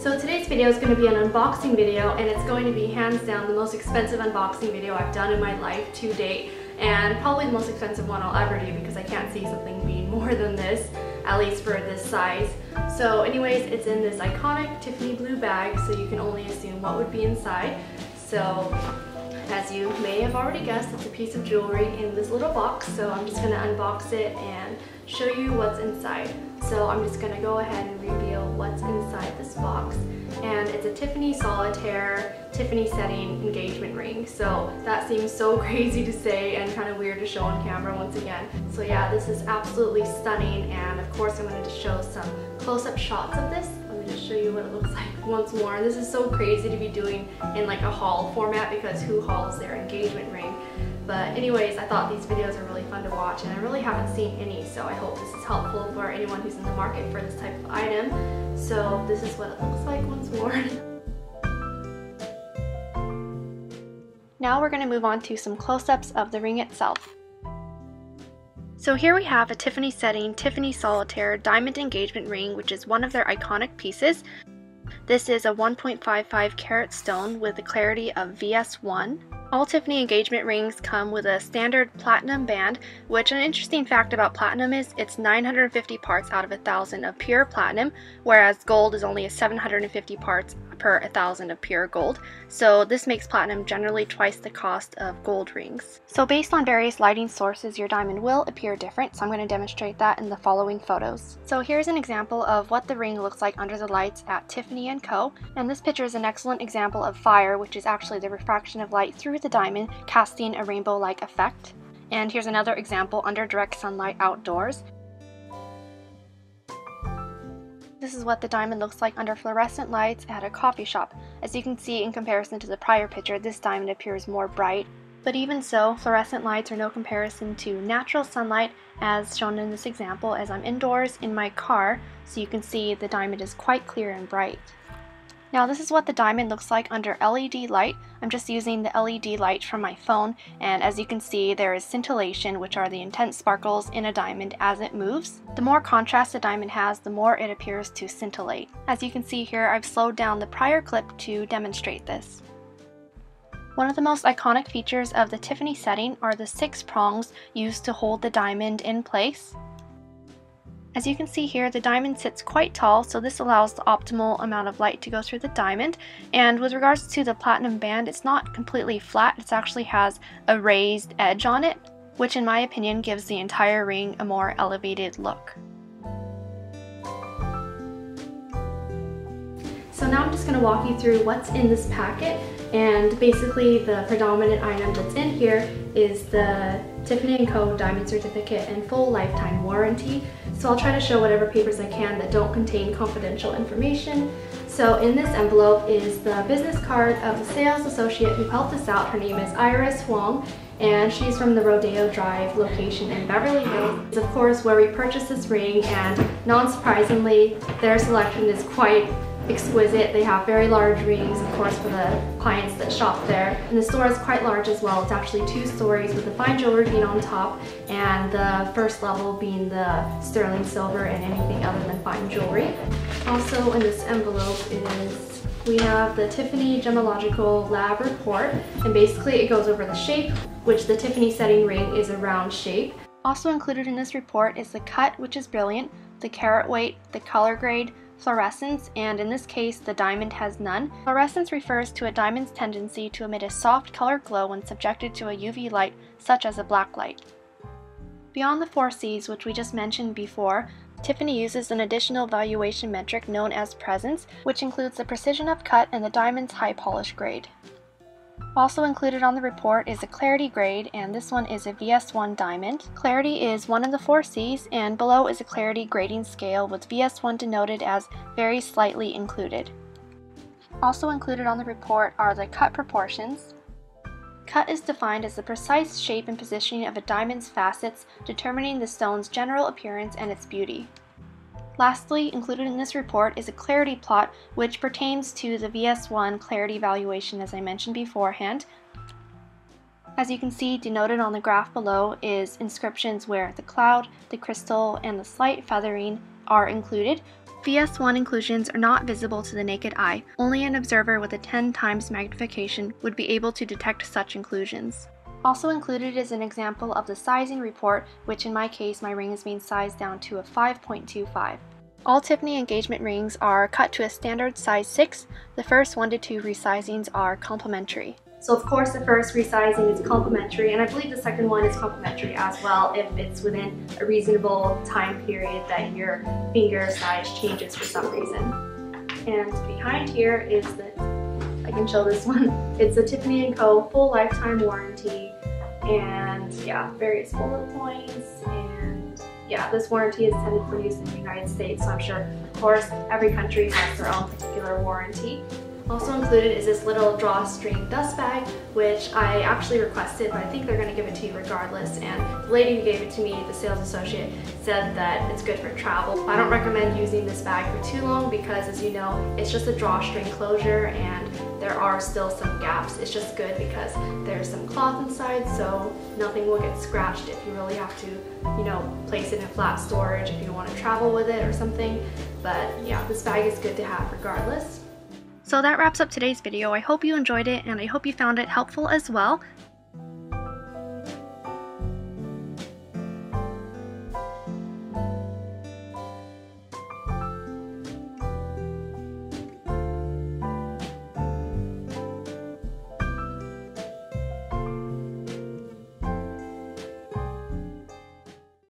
So today's video is going to be an unboxing video, and it's going to be hands down the most expensive unboxing video I've done in my life to date, and probably the most expensive one I'll ever do because I can't see something being more than this, at least for this size. So anyways, it's in this iconic Tiffany blue bag, so you can only assume what would be inside. So as you may have already guessed, it's a piece of jewelry in this little box, so I'm just going to unbox it and show you what's inside. So I'm just going to go ahead and reveal what's inside this box, and it's a Tiffany Solitaire Tiffany Setting engagement ring. So that seems so crazy to say and kind of weird to show on camera once again. So yeah, this is absolutely stunning, and of course I wanted to show some close-up shots of this. Just show you what it looks like once more. And this is so crazy to be doing in like a haul format because who hauls their engagement ring? But anyways, I thought these videos are really fun to watch, and I really haven't seen any, so I hope this is helpful for anyone who's in the market for this type of item. So this is what it looks like once more. Now we're going to move on to some close-ups of the ring itself. So here we have a Tiffany Setting Tiffany Solitaire diamond engagement ring, which is one of their iconic pieces. This is a 1.55 carat stone with a clarity of VS1. All Tiffany engagement rings come with a standard platinum band, which an interesting fact about platinum is it's 950 parts out of 1,000 of pure platinum, whereas gold is only 750 parts per 1,000 of pure gold. So this makes platinum generally twice the cost of gold rings. So based on various lighting sources, your diamond will appear different, so I'm going to demonstrate that in the following photos. So here's an example of what the ring looks like under the lights at Tiffany & Co. And this picture is an excellent example of fire, which is actually the refraction of light through the diamond, casting a rainbow-like effect. And here's another example under direct sunlight outdoors. This is what the diamond looks like under fluorescent lights at a coffee shop. As you can see, in comparison to the prior picture, this diamond appears more bright. But even so, fluorescent lights are no comparison to natural sunlight, as shown in this example, as I'm indoors in my car, so you can see the diamond is quite clear and bright. Now this is what the diamond looks like under LED light. I'm just using the LED light from my phone, and as you can see, there is scintillation, which are the intense sparkles in a diamond as it moves. The more contrast a diamond has, the more it appears to scintillate. As you can see here, I've slowed down the prior clip to demonstrate this. One of the most iconic features of the Tiffany Setting are the 6 prongs used to hold the diamond in place. As you can see here, the diamond sits quite tall, so this allows the optimal amount of light to go through the diamond. And with regards to the platinum band, it's not completely flat, it actually has a raised edge on it, which in my opinion gives the entire ring a more elevated look. So now I'm just going to walk you through what's in this packet, and basically the predominant item that's in here is the Tiffany & Co. diamond certificate and full lifetime warranty. So I'll try to show whatever papers I can that don't contain confidential information. So in this envelope is the business card of the sales associate who helped us out. Her name is Iris Huang, and she's from the Rodeo Drive location in Beverly Hills. It's of course where we purchased this ring, and non-surprisingly, their selection is quite exquisite. They have very large rings, of course, for the clients that shop there. And the store is quite large as well. It's actually 2 stories, with the fine jewelry being on top and the first level being the sterling silver and anything other than fine jewelry. Also in this envelope is we have the Tiffany Gemological Lab report, and basically it goes over the shape, which the Tiffany Setting ring is a round shape. Also included in this report is the cut, which is brilliant, the carat weight, the color grade, fluorescence, and in this case the diamond has none. Fluorescence refers to a diamond's tendency to emit a soft color glow when subjected to a UV light, such as a black light. Beyond the 4 C's, which we just mentioned before, Tiffany uses an additional valuation metric known as presence, which includes the precision of cut and the diamond's high polish grade. Also included on the report is a clarity grade, and this one is a VS1 diamond. Clarity is one of the 4 C's, and below is a clarity grading scale, with VS1 denoted as very slightly included. Also included on the report are the cut proportions. Cut is defined as the precise shape and positioning of a diamond's facets, determining the stone's general appearance and its beauty. Lastly, included in this report is a clarity plot, which pertains to the VS1 clarity valuation as I mentioned beforehand. As you can see, denoted on the graph below is inscriptions where the cloud, the crystal, and the slight feathering are included, VS1 inclusions are not visible to the naked eye. Only an observer with a 10 times magnification would be able to detect such inclusions. Also included is an example of the sizing report, which in my case, my ring is being sized down to a 5.25. All Tiffany engagement rings are cut to a standard size 6. The first 1 to 2 resizings are complementary. So of course the first resizing is complementary, and I believe the second one is complementary as well if it's within a reasonable time period that your finger size changes for some reason. And behind here is the, I can show this one, it's the Tiffany & Co. full lifetime warranty, and yeah, various bullet points, and yeah, this warranty is intended for use in the United States, so I'm sure, of course, every country has their own particular warranty. Also included is this little drawstring dust bag, which I actually requested, but I think they're going to give it to you regardless, and the lady who gave it to me, the sales associate, said that it's good for travel. I don't recommend using this bag for too long because, as you know, it's just a drawstring closure and there are still some gaps. It's just good because there's some cloth inside, so nothing will get scratched if you really have to, you know, place it in flat storage if you want to travel with it or something. But yeah, this bag is good to have regardless. So that wraps up today's video. I hope you enjoyed it, and I hope you found it helpful as well.